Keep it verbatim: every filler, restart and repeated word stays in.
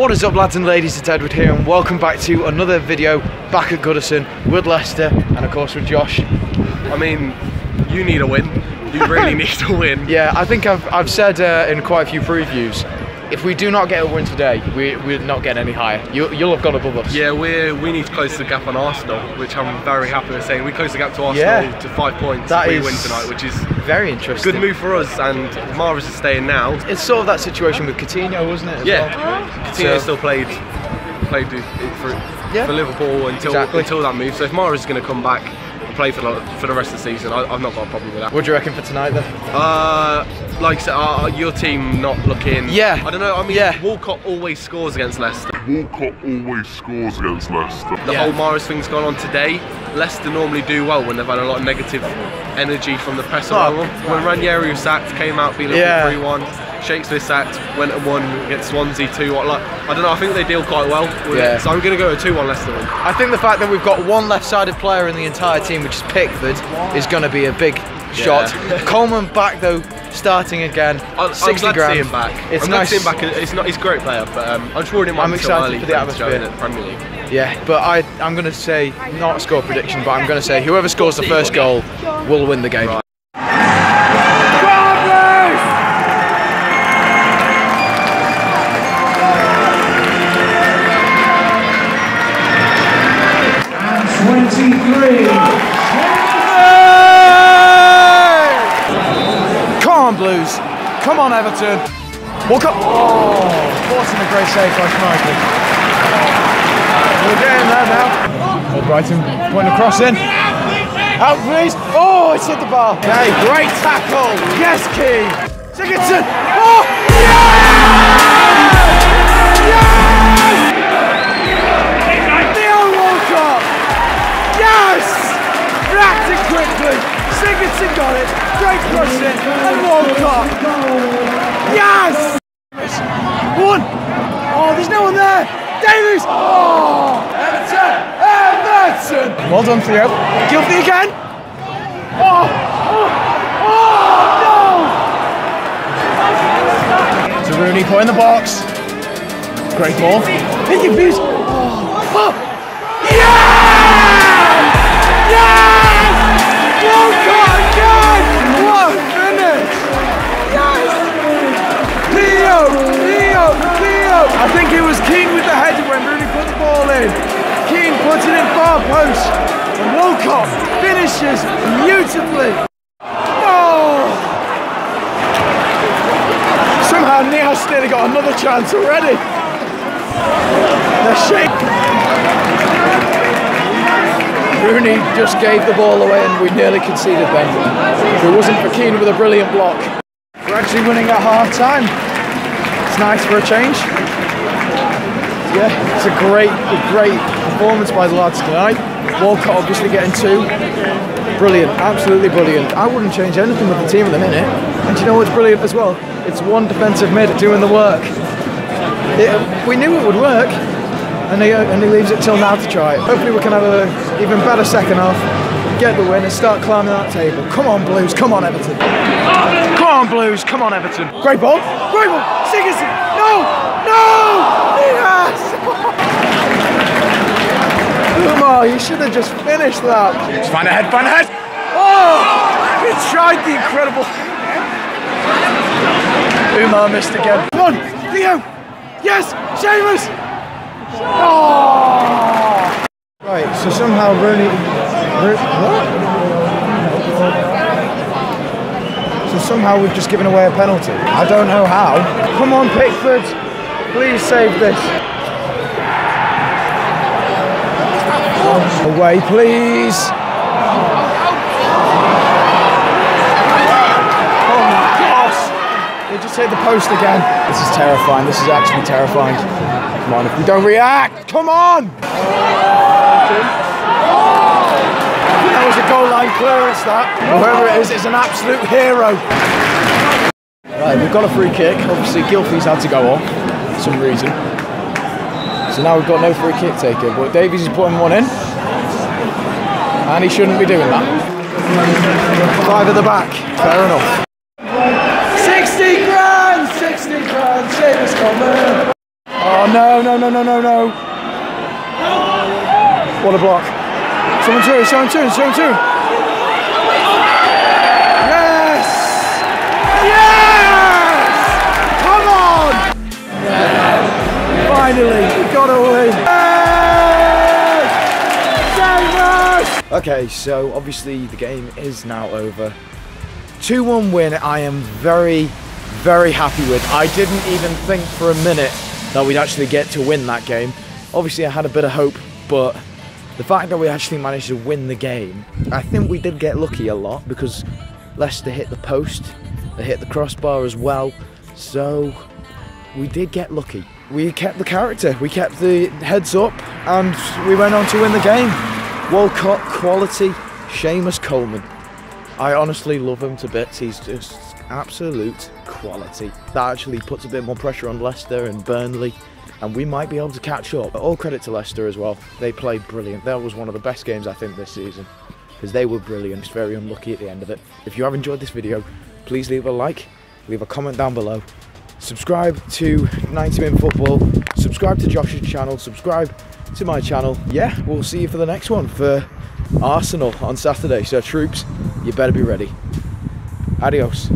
What is up, lads and ladies, it's Edward here and welcome back to another video back at Goodison with Leicester and of course with Josh. I mean, you need a win. You really need a win. Yeah, I think I've, I've said uh, in quite a few previews, if we do not get a win today, we, we're not getting any higher. You, you'll have gone above us. Yeah, we we need to close the gap on Arsenal, which I'm very happy with saying. We close the gap to Arsenal yeah. to five points that if we win tonight, which is very interesting. Good move for us, and Mahrez is staying now. It's sort of that situation with Coutinho, wasn't it? Yeah, well? Coutinho so. still played played for, yeah. for Liverpool until exactly. until that move. So if Mahrez is going to come back and play for the, for the rest of the season, I, I've not got a problem with that. What do you reckon for tonight then? Uh, like so, uh, your team not looking. Yeah. I don't know. I mean, yeah. Walcott always scores against Leicester. Walcott always scores against Leicester. The yeah. whole Mahrez thing's gone on today. Leicester normally do well when they've had a lot of negative energy from the press around them. When Ranieri was sacked, came out being yeah. three one. Shakespeare sacked, went and won against Swansea two one. Like, I don't know, I think they deal quite well with yeah. it. So I'm going to go a two one Leicester win. I think the fact that we've got one left-sided player in the entire team, which is Pickford, is going to be a big shot. Yeah. Coleman back though, starting again. I, sixty I'm glad grand. To see him back. It's I'm nice. Glad to see him back. It's not. He's a great player, but um, I'm sure him I'm excited for the atmosphere. The Premier League. Yeah, but I I'm going to say not a score prediction, but I'm going to say whoever scores the first goal will win the game. Right. Blues. Come on, Everton. Walcott. Oh, forcing a great save by Smiley. We're getting there now. Oh, Brighton putting the cross in. Out, please. Oh, it's hit the bar. Okay, great tackle. Yes, Keane. Sigurðsson. Oh, yes! Yes! Theo Walcott. Yes! Reacted quickly. Sigurðsson got it. Great cross in. Yes! One! Oh, there's no one there! Davies! Oh! Everton! Everton! Well done, Theo. Guilty again! Oh! Oh! Oh! No! To Rooney, point in the box. Great ball. Picky views! Oh! Oh! Yes! Yes! Walcott again! I think it was Keane with the header when Rooney put the ball in. Keane puts it in far post. And Walcott finishes beautifully. Oh! Somehow Neo's nearly got another chance already. They're shaking. Rooney just gave the ball away and we nearly conceded then. If it wasn't for Keane with a brilliant block. We're actually winning at half time. It's nice for a change. Yeah, it's a great, a great performance by the lads tonight. Walcott obviously getting two. Brilliant, absolutely brilliant. I wouldn't change anything with the team at the minute. And you know what's brilliant as well? It's one defensive mid doing the work. It, we knew it would work, and he, and he leaves it till now to try it. Hopefully we can have an even better second half, get the win and start climbing that table. Come on Blues, come on Everton. Come on Blues, come on Everton. Great ball, great ball, Sigurðsson, no! No! Yes! Oumar, you should have just finished that. Find a head, find a head! Oh! He tried the incredible. Oumar missed again. Come on, Theo! Yes! Seamus! Oh! Right, so somehow Rooney. What? So somehow we've just given away a penalty. I don't know how. Come on, Pickford! Please save this. Away, please. Oh my gosh! They just hit the post again. This is terrifying. This is actually terrifying. Come on, if we don't react, come on! That was a goal line clearance. That whoever it is is an absolute hero. Right, we've got a free kick. Obviously, Gilfie's had to go on. Some reason. So now we've got no free kick taker, but Davies is putting one in, and he shouldn't be doing that. Five at the back, fair enough. sixty grand, sixty grand, Seamus Coleman. Oh, Oh, no, no, no, no, no, no. What a block. Someone through, someone through, someone through. Yes! Yes! Come on! Finally, we got away. Yes! Save us! Okay, so obviously the game is now over. two one win, I am very, very happy with. I didn't even think for a minute that we'd actually get to win that game. Obviously I had a bit of hope, but the fact that we actually managed to win the game, I think we did get lucky a lot because Leicester hit the post, they hit the crossbar as well, so we did get lucky. We kept the character, we kept the heads up, and we went on to win the game. Walcott quality, Seamus Coleman. I honestly love him to bits, he's just absolute quality. That actually puts a bit more pressure on Leicester and Burnley, and we might be able to catch up. All credit to Leicester as well, they played brilliant. That was one of the best games I think this season, because they were brilliant, just very unlucky at the end of it. If you have enjoyed this video, please leave a like, leave a comment down below. Subscribe to ninety min football, subscribe to Josh's channel, subscribe to my channel. Yeah, we'll see you for the next one for Arsenal on Saturday, so troops, you better be ready. Adios.